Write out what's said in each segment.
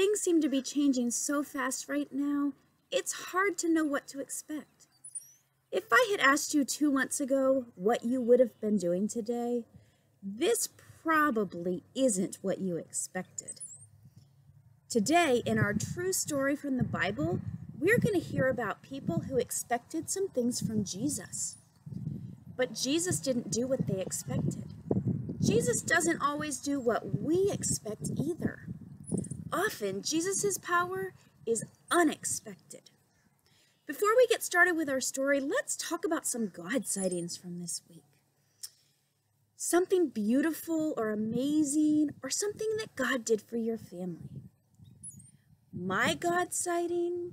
Things seem to be changing so fast right now, it's hard to know what to expect. If I had asked you 2 months ago what you would have been doing today, this probably isn't what you expected. Today, in our true story from the Bible, we're going to hear about people who expected some things from Jesus. But Jesus didn't do what they expected. Jesus doesn't always do what we expect either. Often, Jesus' power is unexpected. Before we get started with our story, let's talk about some God sightings from this week. Something beautiful or amazing, or something that God did for your family. My God sighting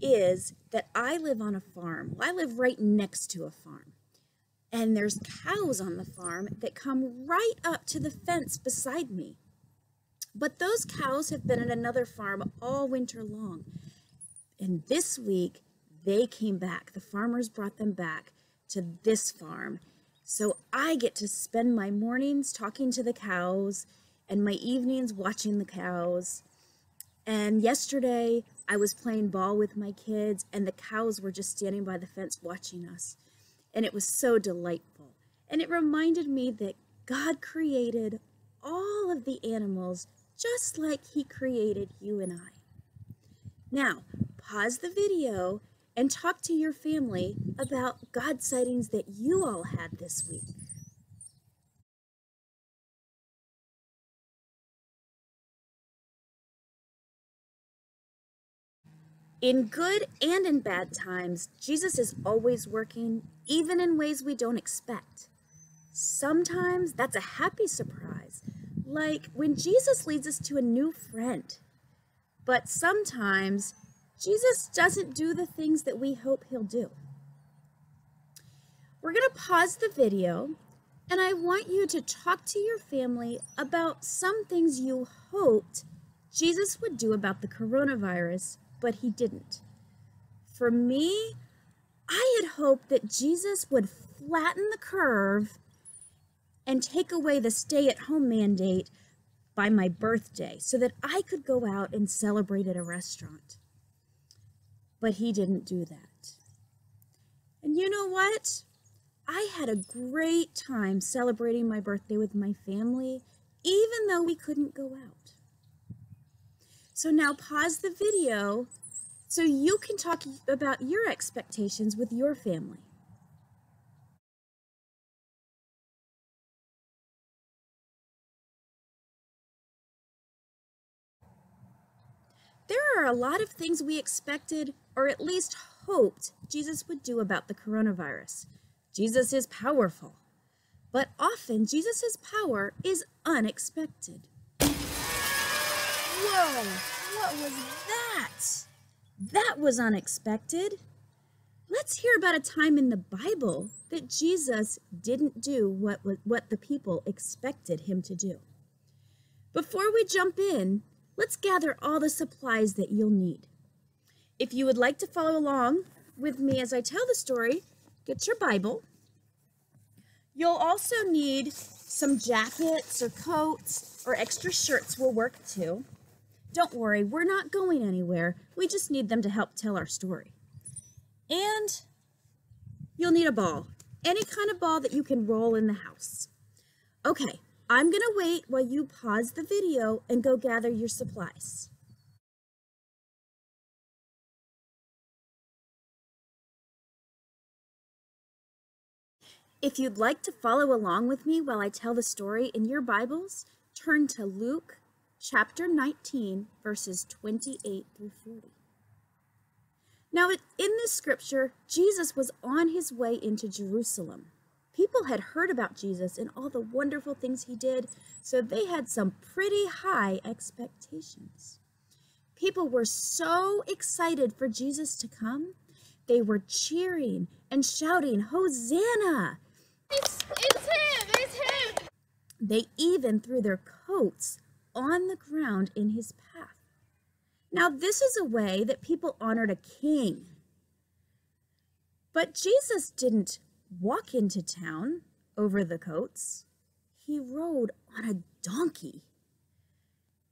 is that I live on a farm. I live right next to a farm. And there's cows on the farm that come right up to the fence beside me. But those cows have been at another farm all winter long. And this week, they came back. The farmers brought them back to this farm. So I get to spend my mornings talking to the cows and my evenings watching the cows. And yesterday, I was playing ball with my kids, and the cows were just standing by the fence watching us. And it was so delightful. And it reminded me that God created all of the animals just like He created you and I. Now, pause the video and talk to your family about God sightings that you all had this week. In good and in bad times, Jesus is always working, even in ways we don't expect. Sometimes that's a happy surprise, like when Jesus leads us to a new friend. But sometimes, Jesus doesn't do the things that we hope He'll do. We're going to pause the video, and I want you to talk to your family about some things you hoped Jesus would do about the coronavirus, but He didn't. For me, I had hoped that Jesus would flatten the curve and take away the stay-at-home mandate by my birthday so that I could go out and celebrate at a restaurant. But He didn't do that. And you know what? I had a great time celebrating my birthday with my family, even though we couldn't go out. So now pause the video so you can talk about your expectations with your family. There are a lot of things we expected, or at least hoped, Jesus would do about the coronavirus. Jesus is powerful, but often Jesus' power is unexpected. Whoa, what was that? That was unexpected. Let's hear about a time in the Bible that Jesus didn't do what the people expected Him to do. Before we jump in, let's gather all the supplies that you'll need. If you would like to follow along with me as I tell the story, get your Bible. You'll also need some jackets or coats or extra shirts will work too. Don't worry, we're not going anywhere. We just need them to help tell our story. And you'll need a ball, any kind of ball that you can roll in the house. Okay, I'm gonna wait while you pause the video and go gather your supplies. If you'd like to follow along with me while I tell the story in your Bibles, turn to Luke chapter 19, verses 28 through 40. Now, in this scripture, Jesus was on His way into Jerusalem. People had heard about Jesus and all the wonderful things He did, so they had some pretty high expectations. People were so excited for Jesus to come. They were cheering and shouting, "Hosanna!" It's Him! It's Him! They even threw their coats on the ground in His path. Now, this is a way that people honored a king. But Jesus didn't walk into town over the coats. He rode on a donkey.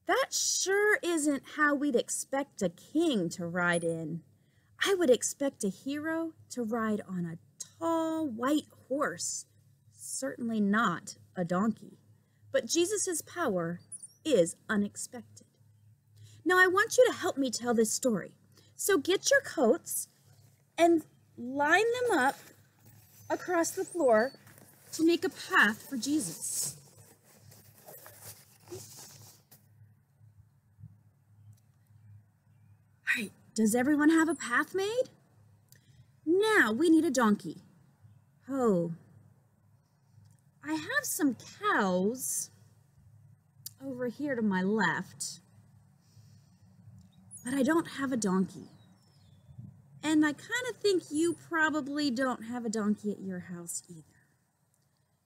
That sure isn't how we'd expect a king to ride in. I would expect a hero to ride on a tall white horse, certainly not a donkey. But Jesus' power is unexpected. Now I want you to help me tell this story. So get your coats and line them up across the floor to make a path for Jesus. All right, does everyone have a path made? Now we need a donkey. Oh, I have some cows over here to my left, but I don't have a donkey. And I kind of think you probably don't have a donkey at your house either.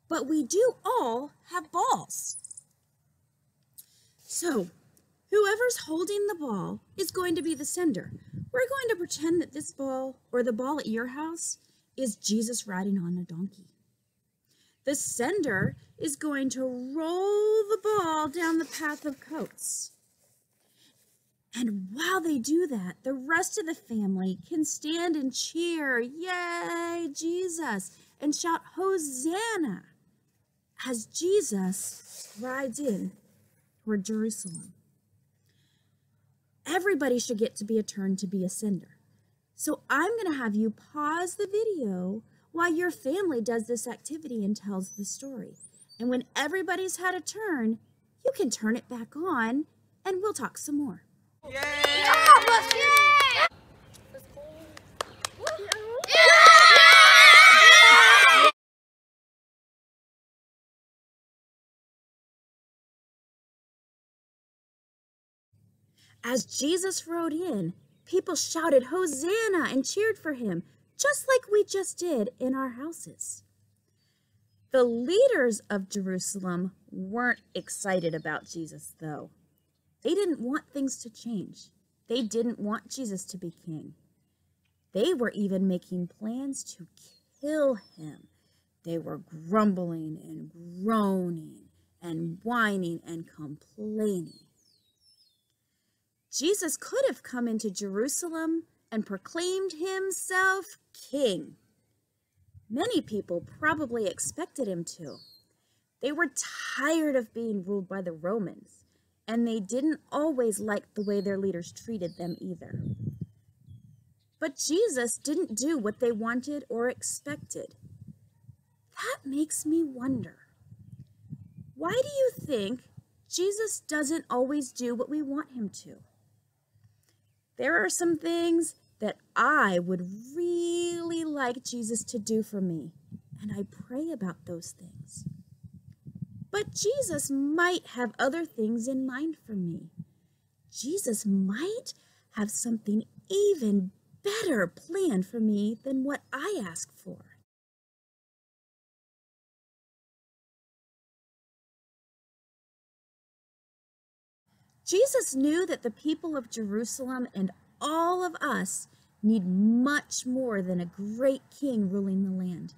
But we do all have balls. So whoever's holding the ball is going to be the sender. We're going to pretend that this ball, or the ball at your house, is Jesus riding on a donkey. The sender is going to roll the ball down the path of coats. And while they do that, the rest of the family can stand and cheer, "Yay, Jesus," and shout, "Hosanna," as Jesus rides in toward Jerusalem. Everybody should get to be a turn to be a sender. So I'm going to have you pause the video while your family does this activity and tells the story. And when everybody's had a turn, you can turn it back on and we'll talk some more. Yay! Yeah, as Jesus rode in, people shouted Hosanna and cheered for him, just like we just did in our houses. The leaders of Jerusalem weren't excited about Jesus, though. They didn't want things to change. They didn't want Jesus to be king. They were even making plans to kill him. They were grumbling and groaning and whining and complaining. Jesus could have come into Jerusalem and proclaimed himself king. Many people probably expected him to. They were tired of being ruled by the Romans, and they didn't always like the way their leaders treated them either. But Jesus didn't do what they wanted or expected. That makes me wonder, why do you think Jesus doesn't always do what we want him to? There are some things that I would really like Jesus to do for me, and I pray about those things. But Jesus might have other things in mind for me. Jesus might have something even better planned for me than what I ask for. Jesus knew that the people of Jerusalem and all of us need much more than a great king ruling the land.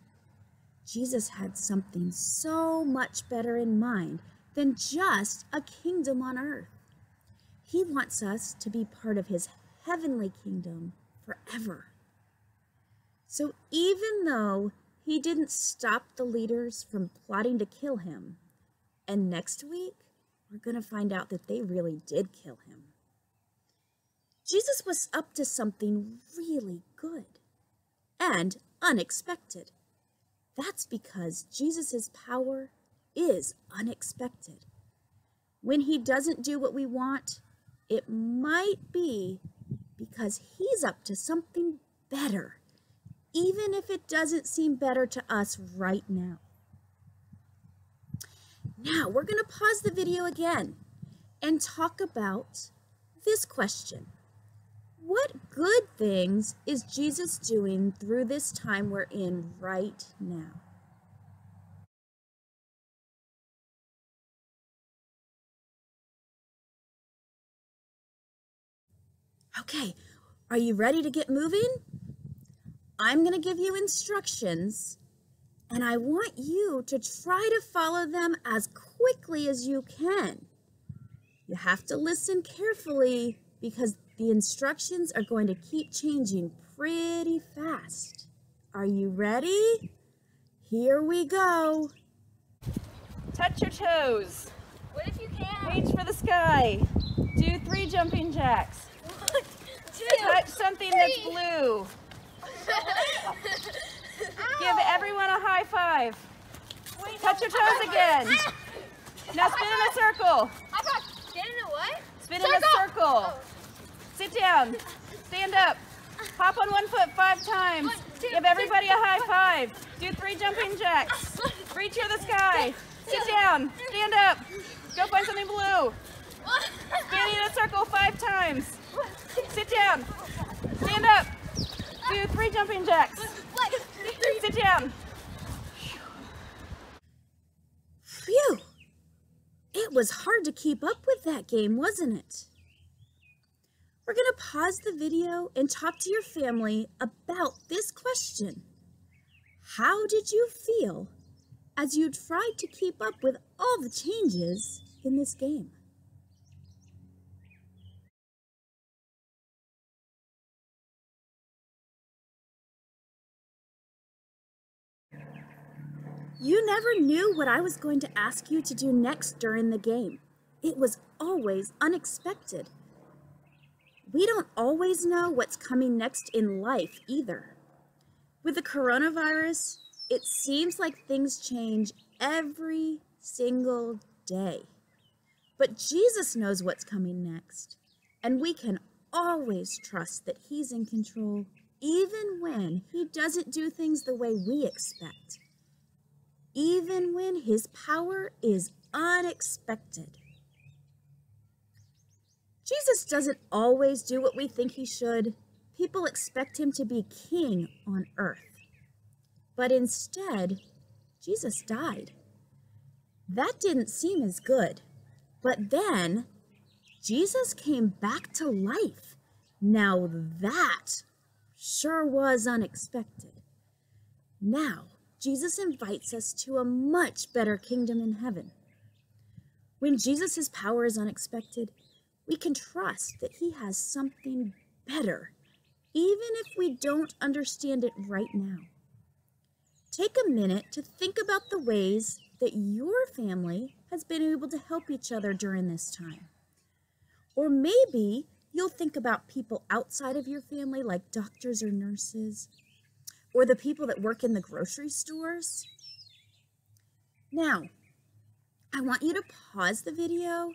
Jesus had something so much better in mind than just a kingdom on earth. He wants us to be part of his heavenly kingdom forever. So even though he didn't stop the leaders from plotting to kill him, and next week, we're going to find out that they really did kill him. Jesus was up to something really good and unexpected. That's because Jesus' power is unexpected. When he doesn't do what we want, it might be because he's up to something better, even if it doesn't seem better to us right now. Now, we're going to pause the video again and talk about this question. What good things is Jesus doing through this time we're in right now? Okay, are you ready to get moving? I'm going to give you instructions, and I want you to try to follow them as quickly as you can. You have to listen carefully because the instructions are going to keep changing pretty fast. Are you ready? Here we go. Touch your toes. What if you can? Reach for the sky. Do 3 jumping jacks. 1, 2, touch something 3. That's blue. Give everyone a high five. Wait, touch your toes again. Now spin in a circle. Spin in a what? Spin in a circle. Oh. Sit down. Stand up. Hop on one foot 5 times. 1, 2, give everybody 3, a high 5. Do 3 jumping jacks. Reach for the sky. Sit down. Stand up. Go find something blue. Spin in a circle 5 times. Sit down. Stand up. Do 3 jumping jacks. Sit down. Phew! It was hard to keep up with that game, wasn't it? We're going to pause the video and talk to your family about this question. How did you feel as you tried to keep up with all the changes in this game? You never knew what I was going to ask you to do next during the game. It was always unexpected. We don't always know what's coming next in life either. With the coronavirus, it seems like things change every single day. But Jesus knows what's coming next, and we can always trust that He's in control, even when He doesn't do things the way we expect. Even when His power is unexpected. Jesus doesn't always do what we think He should. People expect Him to be king on earth. But instead, Jesus died. That didn't seem as good. But then, Jesus came back to life. Now that sure was unexpected. Now, Jesus invites us to a much better kingdom in heaven. When Jesus' power is unexpected, we can trust that He has something better, even if we don't understand it right now. Take a minute to think about the ways that your family has been able to help each other during this time. Or maybe you'll think about people outside of your family, like doctors or nurses, or the people that work in the grocery stores. Now, I want you to pause the video,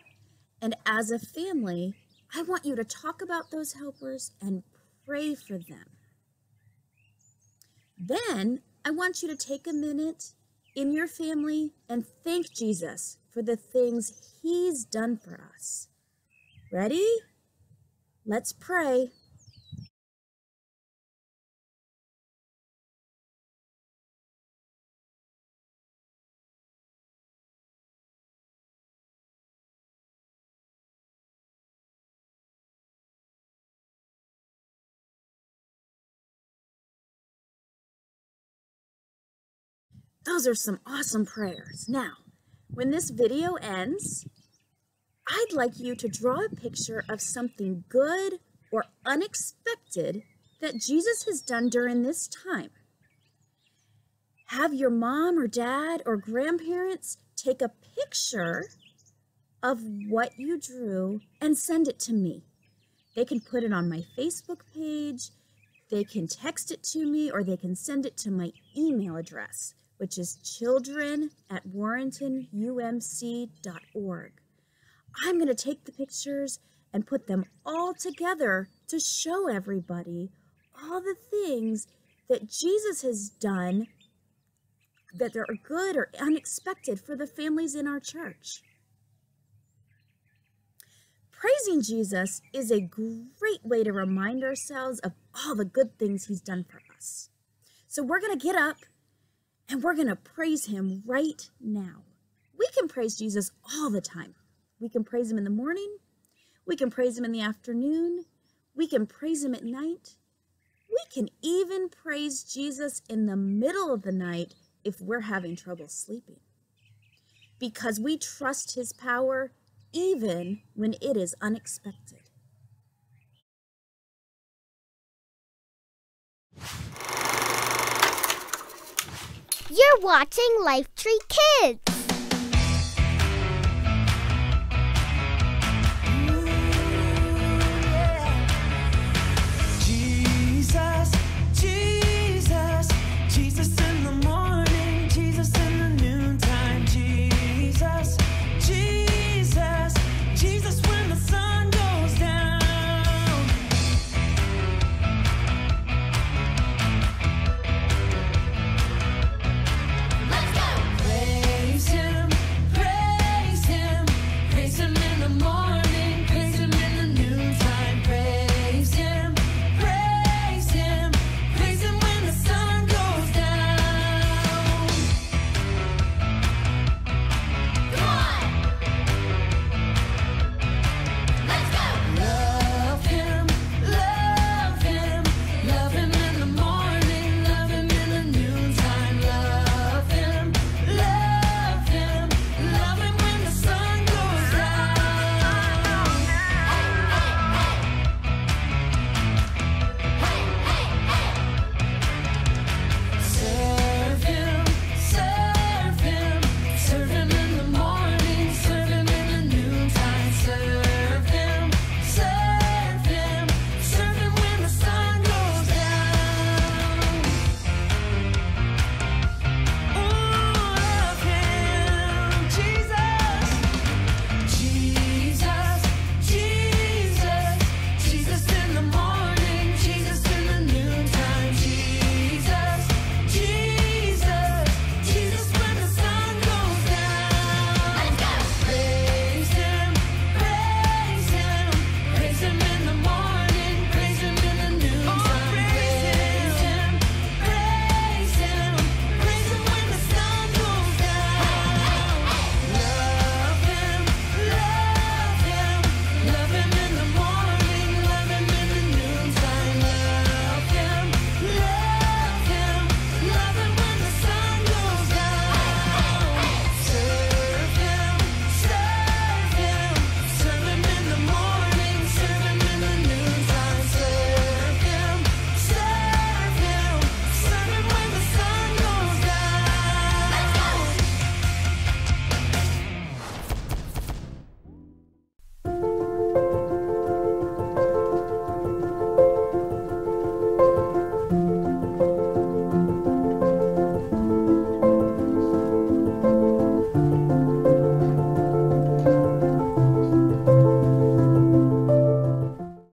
and as a family, I want you to talk about those helpers and pray for them. Then, I want you to take a minute in your family and thank Jesus for the things He's done for us. Ready? Let's pray. Those are some awesome prayers. Now, when this video ends, I'd like you to draw a picture of something good or unexpected that Jesus has done during this time. Have your mom or dad or grandparents take a picture of what you drew and send it to me. They can put it on my Facebook page, they can text it to me, or they can send it to my email address, which is children@warrentonumc.org. I'm going to take the pictures and put them all together to show everybody all the things that Jesus has done that are good or unexpected for the families in our church. Praising Jesus is a great way to remind ourselves of all the good things He's done for us. So we're going to get up and we're going to praise Him right now. We can praise Jesus all the time. We can praise Him in the morning. We can praise Him in the afternoon. We can praise Him at night. We can even praise Jesus in the middle of the night if we're having trouble sleeping. Because we trust His power, even when it is unexpected. You're watching Lifetree Kids.